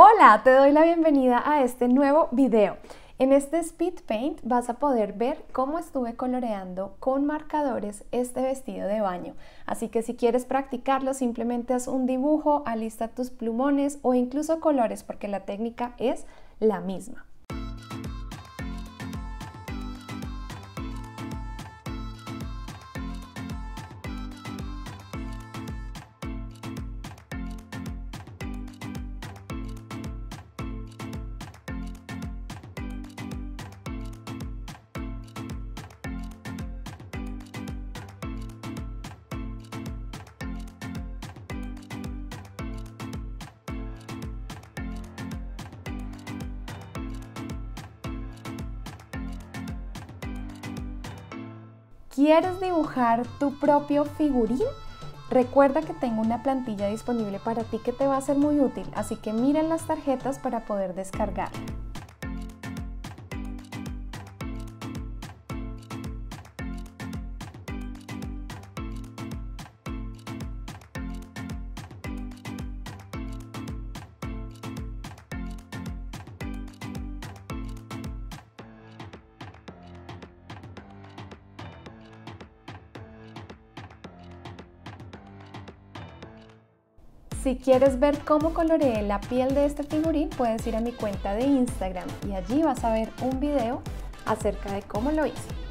Hola, te doy la bienvenida a este nuevo video. En este Speed Paint vas a poder ver cómo estuve coloreando con marcadores este vestido de baño. Así que si quieres practicarlo, simplemente haz un dibujo, alista tus plumones o incluso colores, porque la técnica es la misma. ¿Quieres dibujar tu propio figurín? Recuerda que tengo una plantilla disponible para ti que te va a ser muy útil, así que mira en las tarjetas para poder descargarla. Si quieres ver cómo coloreé la piel de este figurín, puedes ir a mi cuenta de Instagram y allí vas a ver un video acerca de cómo lo hice.